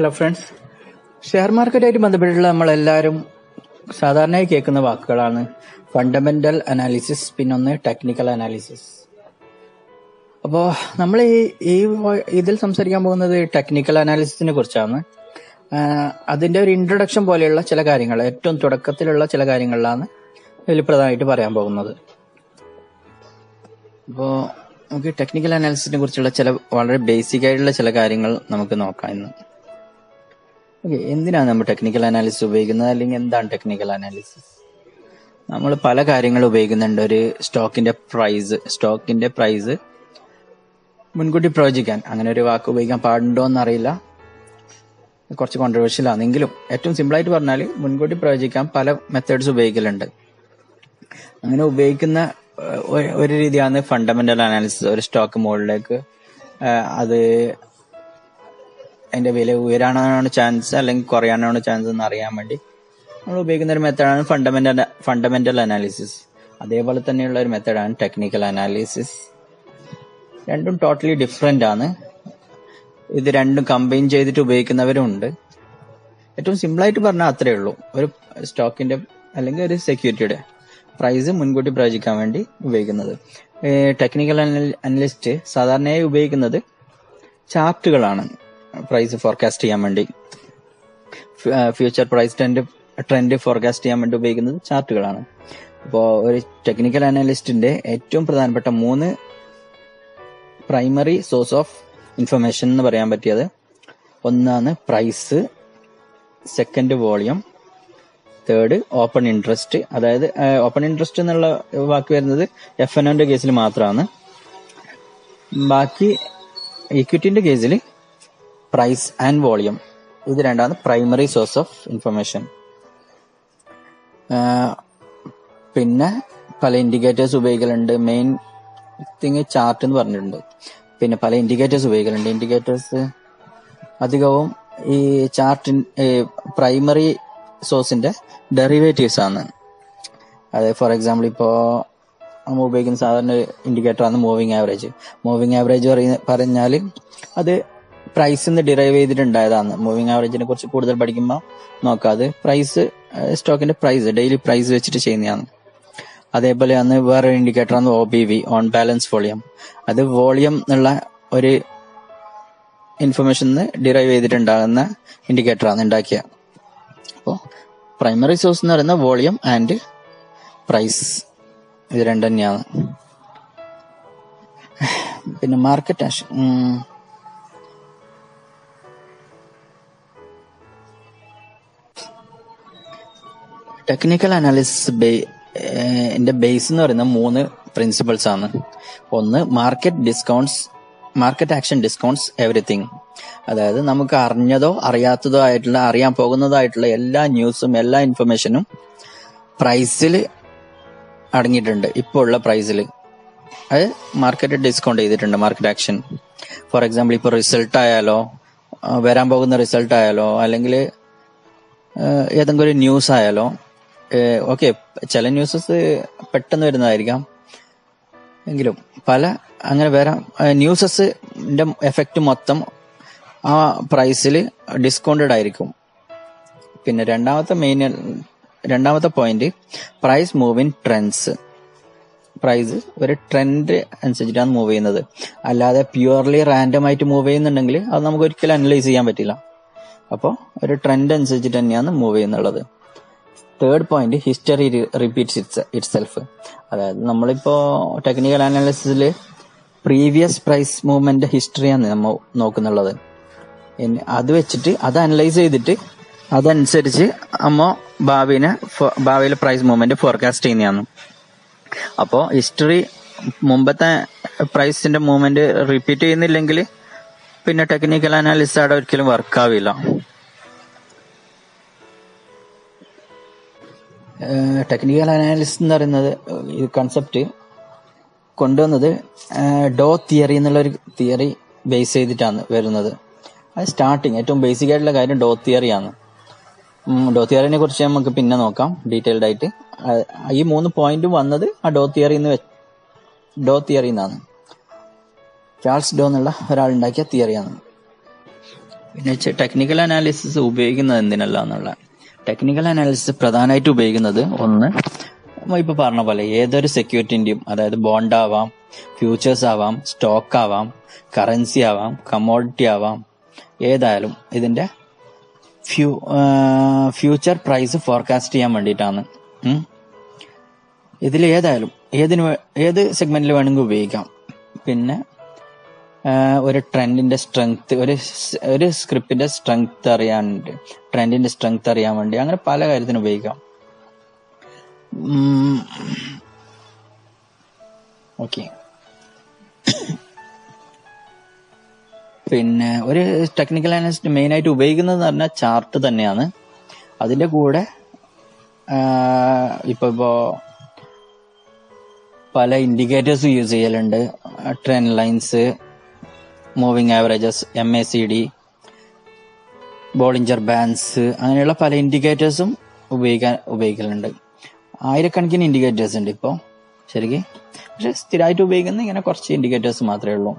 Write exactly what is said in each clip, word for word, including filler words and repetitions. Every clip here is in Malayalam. ഹലോ ഫ്രണ്ട്സ്, ഷെയർ മാർക്കറ്റായിട്ട് ബന്ധപ്പെട്ടിട്ടുള്ള നമ്മളെല്ലാവരും സാധാരണയായി കേൾക്കുന്ന വാക്കുകളാണ് ഫണ്ടമെന്റൽ അനാലിസിസ്, പിന്നൊന്ന് ടെക്നിക്കൽ അനാലിസിസ്. അപ്പോൾ നമ്മൾ ഈ ഇതിൽ സംസാരിക്കാൻ പോകുന്നത് ടെക്നിക്കൽ അനാലിസിസിനെ കുറിച്ചാണ്. അതിൻ്റെ ഒരു ഇൻട്രൊഡക്ഷൻ പോലെയുള്ള ചില കാര്യങ്ങൾ, ഏറ്റവും തുടക്കത്തിലുള്ള ചില കാര്യങ്ങളിലാണ് ഇതിൽ പ്രധാനമായിട്ട് പറയാൻ പോകുന്നത്. അപ്പോൾ നമുക്ക് ടെക്നിക്കൽ അനാലിസിസിനെ കുറിച്ചുള്ള ചില വളരെ ബേസിക് ആയിട്ടുള്ള ചില കാര്യങ്ങൾ നമുക്ക് നോക്കാം ഇന്ന്. ഓക്കെ, എന്തിനാണ് നമ്മൾ ടെക്നിക്കൽ അനാലിസിസ് ഉപയോഗിക്കുന്നത്, അല്ലെങ്കിൽ എന്താണ് ടെക്നിക്കൽ അനാലിസിസ്? നമ്മൾ പല കാര്യങ്ങൾ ഉപയോഗിക്കുന്നുണ്ട്. ഒരു സ്റ്റോക്കിന്റെ പ്രൈസ് സ്റ്റോക്കിന്റെ പ്രൈസ് മുൻകൂട്ടി പ്രവചിക്കാൻ, അങ്ങനെ ഒരു വാക്ക് ഉപയോഗിക്കാൻ പാടുണ്ടോ എന്നറിയില്ല, കുറച്ച് കോൺട്രവേഴ്ഷ്യൽ ആണെങ്കിലും ഏറ്റവും സിമ്പിളായിട്ട് പറഞ്ഞാൽ മുൻകൂട്ടി പ്രവചിക്കാൻ പല മെത്തേഡ്സ് ഉപയോഗിക്കലുണ്ട്. അങ്ങനെ ഉപയോഗിക്കുന്ന ഒരു രീതിയാണ് ഫണ്ടമെന്റൽ അനാലിസിസ്. ഒരു സ്റ്റോക്ക് മോഡലിലേക്ക് അത് അതിന്റെ വില ഉയരാനാണ് ചാൻസ് അല്ലെങ്കിൽ കുറയാനാണ് ചാൻസ് എന്ന് അറിയാൻ വേണ്ടി നമ്മൾ ഉപയോഗിക്കുന്ന ഒരു മെത്തേഡാണ് ഫണ്ടമെന്റൽ ഫണ്ടമെന്റൽ അനാലിസിസ്. അതേപോലെ തന്നെയുള്ള ഒരു മെത്തേഡാണ് ടെക്നിക്കൽ അനാലിസിസ്. രണ്ടും ടോട്ടലി ഡിഫറെന്റ് ആണ്. ഇത് രണ്ടും കമ്പൈൻ ചെയ്തിട്ട് ഉപയോഗിക്കുന്നവരും ഉണ്ട്. ഏറ്റവും സിമ്പിളായിട്ട് പറഞ്ഞാൽ അത്രയേ ഉള്ളൂ. ഒരു സ്റ്റോക്കിന്റെ അല്ലെങ്കിൽ ഒരു സെക്യൂരിറ്റിയുടെ പ്രൈസ് മുൻകൂട്ടി പ്രവചിക്കാൻ വേണ്ടി ഉപയോഗിക്കുന്നത്. ടെക്നിക്കൽ അനലിസ്റ്റ് സാധാരണയായി ഉപയോഗിക്കുന്നത് ചാർട്ടുകളാണ് പ്രൈസ് ഫോർകാസ്റ്റ് ചെയ്യാൻ വേണ്ടി. Future price trend trend forecast ചെയ്യാൻ വേണ്ടി ഉപയോഗിക്കുന്നത് ചാർട്ടുകളാണ്. അപ്പോൾ ഒരു ടെക്നിക്കൽ അനലിസ്റ്റിന്റെ ഏറ്റവും പ്രധാനപ്പെട്ട മൂന്ന് പ്രൈമറി സോഴ്സ് ഓഫ് ഇൻഫർമേഷൻ എന്ന് പറയാൻ പറ്റിയത്, ഒന്നാണ് price, second volume, third open interest. അതായത് ഓപ്പൺ ഇൻട്രസ്റ്റ് എന്നുള്ള വാക്ക് വരുന്നത് എഫ് എൻ ഒന്റെ കേസിൽ മാത്രമാണ്. ബാക്കി ഇക്വിറ്റിന്റെ കേസിൽ പ്രൈസ് ആൻഡ് വോളിയം, ഇത് രണ്ടാണ് പ്രൈമറി സോഴ്സ് ഓഫ് ഇൻഫർമേഷൻ. പിന്നെ പല ഇൻഡിക്കേറ്റേഴ്സ് ഉപയോഗിക്കലുണ്ട്. മെയിൻ തിങ് ചാർട്ട് എന്ന് പറഞ്ഞിട്ടുണ്ട്. പിന്നെ പല ഇൻഡിക്കേറ്റേഴ്സ് ഉപയോഗിക്കലുണ്ട്. ഇൻഡിക്കേറ്റേഴ്സ് അധികവും ഈ ചാർട്ടിൻ പ്രൈമറി സോഴ്സിന്റെ ഡെറിവേറ്റീവ്സ് ആണ്. അതായത് ഫോർ എക്സാമ്പിൾ ഇപ്പോൾ നമ്മൾ ഉപയോഗിക്കുന്ന സാധാരണ ഇൻഡിക്കേറ്റർ ആണ് മൂവിങ് ആവറേജ്. മൂവിങ് ആവറേജ് പറഞ്ഞാൽ അത് പ്രൈസിൽ നിന്ന് ഡിറൈവ് ചെയ്തിട്ടുണ്ടായതാണ്. മൂവിങ് ആവറേജിനെ കുറിച്ച് കൂടുതൽ പഠിക്കുമ്പോൾ നോക്കാം. അത് പ്രൈസ്, സ്റ്റോക്കിന്റെ പ്രൈസ്, ഡെയിലി പ്രൈസ് വെച്ചിട്ട് ചെയ്യുന്നതാണ്. അതേപോലെയാണ് വേറൊരു ഇൻഡിക്കേറ്റർ ആണ് O B V, on balance volume. അത് വോളിയം എന്നുള്ള ഒരു ഇൻഫർമേഷൻ ഡിറൈവ് ചെയ്തിട്ടുണ്ടാകുന്ന ഇൻഡിക്കേറ്റർ ആണ് ഉണ്ടാക്കിയ. അപ്പോൾ പ്രൈമറി സോഴ്സ് എന്ന് പറയുന്ന വോളിയം ആൻഡ് പ്രൈസ്, ഇത് രണ്ടു തന്നെയാണ്. പിന്നെ മാർക്കറ്റ് ആക്ഷൻ, ടെക്നിക്കൽ അനാലിസിസ് എന്റെ ബേസ് എന്ന് പറയുന്ന മൂന്ന് പ്രിൻസിപ്പിൾസ് ആണ്. ഒന്ന് market discounts, market action discounts everything. അതായത് നമുക്ക് അറിഞ്ഞതോ അറിയാത്തതോ ആയിട്ടുള്ള, അറിയാൻ പോകുന്നതായിട്ടുള്ള എല്ലാ ന്യൂസും എല്ലാ ഇൻഫർമേഷനും പ്രൈസിൽ അടങ്ങിയിട്ടുണ്ട്. ഇപ്പോൾ ഉള്ള പ്രൈസിൽ അത് മാർക്കറ്റ് ഡിസ്കൗണ്ട് ചെയ്തിട്ടുണ്ട്, മാർക്കറ്റ് ആക്ഷൻ. ഫോർ എക്സാമ്പിൾ ഇപ്പോൾ റിസൾട്ട് ആയാലോ, വരാൻ പോകുന്ന റിസൾട്ട് ആയാലോ, അല്ലെങ്കിൽ ഏതെങ്കിലും ഒരു ന്യൂസ് ആയാലോ. ഓക്കെ, ചില ന്യൂസസ് പെട്ടെന്ന് വരുന്നതായിരിക്കാം, എങ്കിലും പല അങ്ങനെ വരാം ന്യൂസസിന്റെ എഫക്റ്റ് മൊത്തം ആ പ്രൈസിൽ ഡിസ്കൗണ്ടഡ് ആയിരിക്കും. പിന്നെ രണ്ടാമത്തെ മെയിൻ രണ്ടാമത്തെ point price move in trends. Price ഒരു ട്രെൻഡ് അനുസരിച്ചിട്ടാണ് മൂവ് ചെയ്യുന്നത്. അല്ലാതെ പ്യുവർലി റാൻഡം ആയിട്ട് മൂവ് ചെയ്യുന്നുണ്ടെങ്കിൽ അത് നമുക്ക് ഒരിക്കലും അനലൈസ് ചെയ്യാൻ പറ്റില്ല. അപ്പോൾ ഒരു ട്രെൻഡ് അനുസരിച്ചിട്ട് തന്നെയാണ് മൂവ് ചെയ്യുന്നുള്ളത്. Third point history repeats it itself. അതായത് നമ്മളിപ്പോൾ ടെക്നിക്കൽ അനാലിസിസിൽ പ്രീവിയസ് പ്രൈസ് മൂവ്മെന്റ് ഹിസ്റ്ററിയാണ് നമ്മൾ നോക്കുന്നുള്ളത്. അത് വെച്ചിട്ട് അത് അനലൈസ് ചെയ്തിട്ട് അതനുസരിച്ച് അമ്മ ഭാവിനെ ഭാവിയിലെ പ്രൈസ് മൂവ്മെന്റ് ഫോർകാസ്റ്റ് ചെയ്യുന്നതാണ്. അപ്പോൾ ഹിസ്റ്ററി മുമ്പത്തെ പ്രൈസിന്റെ മൂവ്മെന്റ് റിപ്പീറ്റ് ചെയ്യുന്നില്ലെങ്കിൽ പിന്നെ ടെക്നിക്കൽ അനാലിസിസ് അവിടെ ഒരിക്കലും വർക്കാവില്ല. ടെക്നിക്കൽ അനാലിസിസ് എന്ന് പറയുന്നത് ഈ കൺസെപ്റ്റ് കൊണ്ടുവന്നത് ഡോ തിയറി എന്നുള്ളൊരു തിയറി ബേസ് ചെയ്തിട്ടാണ് വരുന്നത്. അത് സ്റ്റാർട്ടിങ് ഏറ്റവും ബേസിക് ആയിട്ടുള്ള കാര്യം ഡോ തിയറിയാണ്. ഡോ തിയറിനെ കുറിച്ച് നമുക്ക് പിന്നെ നോക്കാം ഡീറ്റെയിൽഡ് ആയിട്ട്. ഈ മൂന്ന് പോയിന്റ് വന്നത് ആ ഡോ തിയറിന്ന് ഡോ തിയറിന്നാണ്. ചാൾസ് ഡോ എന്നുള്ള ഒരാളുണ്ടാക്കിയ തിയറിയാണ്. പിന്നെ ടെക്നിക്കൽ അനാലിസിസ് ഉപയോഗിക്കുന്നത് എന്തിനല്ല എന്നുള്ള ടെക്നിക്കൽ അനാലിസിസ് പ്രധാനമായിട്ട് ഉപയോഗിക്കുന്നത് ഒന്ന് ഇപ്പൊ പറഞ്ഞ പോലെ ഏതൊരു സെക്യൂരിറ്റിന്റെയും, അതായത് ബോണ്ട് ആവാം, ഫ്യൂച്ചേഴ്സ് ആവാം, സ്റ്റോക്ക് ആവാം, കറൻസി ആവാം, കമോഡിറ്റി ആവാം, ഏതായാലും ഇതിന്റെ ഫ്യൂ ഫ്യൂച്ചർ പ്രൈസ് ഫോർകാസ്റ്റ് ചെയ്യാൻ വേണ്ടിയിട്ടാണ്. ഇതിൽ ഏതായാലും ഏതിന് ഏത് സെഗ്മെന്റിൽ വേണമെങ്കിൽ ഉപയോഗിക്കാം. പിന്നെ ഒരു ട്രെൻഡിന്റെ സ്ട്രെങ്ത്, ഒരു ഒരു സ്ക്രിപ്റ്റിന്റെ സ്ട്രെങ്ത് അറിയാനുണ്ട്, ട്രെൻഡിന്റെ സ്ട്രെങ്ത് അറിയാൻ വേണ്ടി, അങ്ങനെ പല കാര്യത്തിനും ഉപയോഗിക്കാം. ഓക്കെ, പിന്നെ ഒരു ടെക്നിക്കൽ അനാലിസ്റ്റ് മെയിൻ ആയിട്ട് ഉപയോഗിക്കുന്നത് എന്ന് പറഞ്ഞാൽ ചാർട്ട് തന്നെയാണ്. അതിന്റെ കൂടെ ഇപ്പൊ ഇപ്പോ പല ഇൻഡിക്കേറ്റേഴ്സ് യൂസ് ചെയ്യലുണ്ട്. Trend lines, moving averages, M A C D, Bollinger bands, അങ്ങനെയുള്ള പല ഇൻഡിക്കേറ്റേഴ്സും ഉപയോഗിക്കാൻ ഉപയോഗിക്കലുണ്ട്. ആയിരക്കണക്കിന് ഇൻഡിക്കേറ്റേഴ്സ് ഉണ്ട് ഇപ്പോൾ ശരിക്കും, പക്ഷെ സ്ഥിരമായിട്ട് ഉപയോഗിക്കുന്ന ഇങ്ങനെ കുറച്ച് ഇൻഡിക്കേറ്റേഴ്സ് മാത്രമേ ഉള്ളൂ.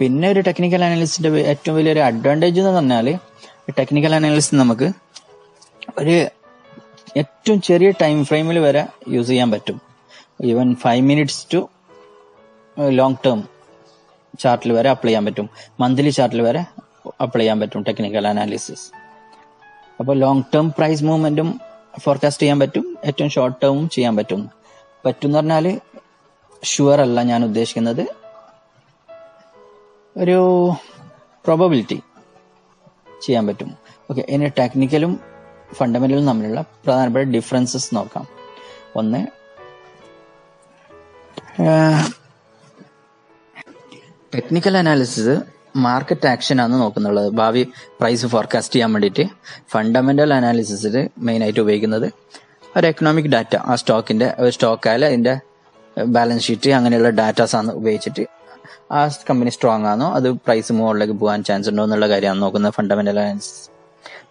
പിന്നെ ഒരു ടെക്നിക്കൽ അനാലിസ്റ്റിന്റെ ഏറ്റവും വലിയൊരു അഡ്വാൻറ്റേജ് എന്ന് പറഞ്ഞാൽ, ടെക്നിക്കൽ അനാലിസ്റ്റ് നമുക്ക് ഒരു ഏറ്റവും ചെറിയ ടൈം ഫ്രെയിമിൽ വരെ യൂസ് ചെയ്യാൻ പറ്റും. Even five minutes to long term ചാർട്ടിൽ വരെ അപ്ലൈ ചെയ്യാൻ പറ്റും, മന്ത്ലി ചാർട്ടിൽ വരെ അപ്ലൈ ചെയ്യാൻ പറ്റും ടെക്നിക്കൽ അനാലിസിസ്. അപ്പോൾ ലോങ് ടേം പ്രൈസ് മൂവ്മെന്റും ഫോർകാസ്റ്റ് ചെയ്യാൻ പറ്റും, ഏറ്റവും ഷോർട്ട് ടേമും ചെയ്യാൻ പറ്റും. പറ്റും എന്ന് പറഞ്ഞാൽ ഷുവർ അല്ല ഞാൻ ഉദ്ദേശിക്കുന്നത്, ഒരു പ്രോബബിലിറ്റി ചെയ്യാൻ പറ്റും. ഓക്കെ, ഇനി ടെക്നിക്കലും ഫണ്ടമെന്റലും തമ്മിലുള്ള പ്രധാനപ്പെട്ട ഡിഫറൻസസ് നോക്കാം. ഒന്ന്, ടെക്നിക്കൽ അനാലിസിസ് മാർക്കറ്റ് ആക്ഷൻ ആണ് നോക്കുന്നുള്ളത്, ഭാവി പ്രൈസ് ഫോർകാസ്റ്റ് ചെയ്യാൻ വേണ്ടിയിട്ട്. ഫണ്ടമെന്റൽ അനാലിസിസിൽ മെയിനായിട്ട് ഉപയോഗിക്കുന്നത് ഒരു എക്കണോമിക് ഡാറ്റ, ആ സ്റ്റോക്കിന്റെ സ്റ്റോക്കായാലും അതിന്റെ ബാലൻസ് ഷീറ്റ് അങ്ങനെയുള്ള ഡാറ്റാസ് ആണ് ഉപയോഗിച്ചിട്ട് ആ കമ്പനി സ്ട്രോങ് ആണോ, അത് പ്രൈസ് മുകളിലേക്ക് പോകാൻ ചാൻസ് ഉണ്ടോ എന്നുള്ള കാര്യമാണ് നോക്കുന്നത് ഫണ്ടമെന്റൽ അനാലിസിസ്.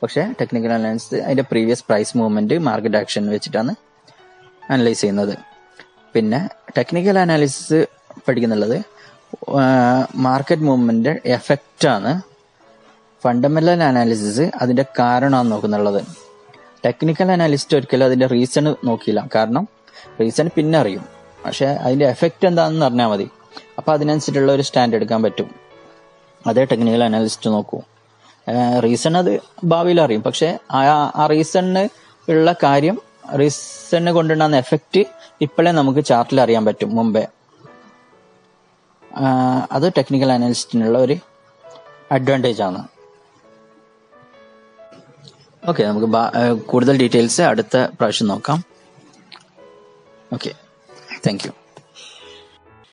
പക്ഷേ ടെക്നിക്കൽ അനാലിസിസ് അതിന്റെ previous price movement, market action വെച്ചിട്ടാണ് അനലൈസ് ചെയ്യുന്നത്. പിന്നെ ടെക്നിക്കൽ അനാലിസിസ് പഠിക്കുന്നുള്ളത് മാർക്കറ്റ് മൂവ്മെന്റ് എഫക്റ്റാണ്. ഫണ്ടമെന്റൽ അനാലിസിസ് അതിന്റെ കാരണമാണ് നോക്കുന്നുള്ളത്. ടെക്നിക്കൽ അനാലിസ്റ്റ് ഒരിക്കലും അതിന്റെ റീസൺ നോക്കിയില്ല, കാരണം റീസൺ പിന്നെ അറിയും, പക്ഷെ അതിന്റെ എഫക്റ്റ് എന്താണെന്ന് അറിഞ്ഞാൽ മതി. അപ്പൊ അതിനനുസരിച്ചുള്ള ഒരു സ്റ്റാൻഡ് എടുക്കാൻ പറ്റും, അതേ ടെക്നിക്കൽ അനാലിസ്റ്റ് നോക്കൂ. റീസൺ അത് ഭാവിയിൽ അറിയും, പക്ഷെ ആ റീസണ് ഉള്ള കാര്യം, റീസണ് കൊണ്ടുണ്ടാകുന്ന എഫക്റ്റ് ഇപ്പോഴേ നമുക്ക് ചാർട്ടിൽ അറിയാൻ പറ്റും മുമ്പേ. അത് ടെക്നിക്കൽ അനാലിസ്റ്റിനുള്ള ഒരു അഡ്വാൻറ്റേജ് ആണ്. ഓക്കെ, നമുക്ക് കൂടുതൽ ഡീറ്റെയിൽസ് അടുത്ത പ്രാവശ്യം നോക്കാം. Okay, thank U.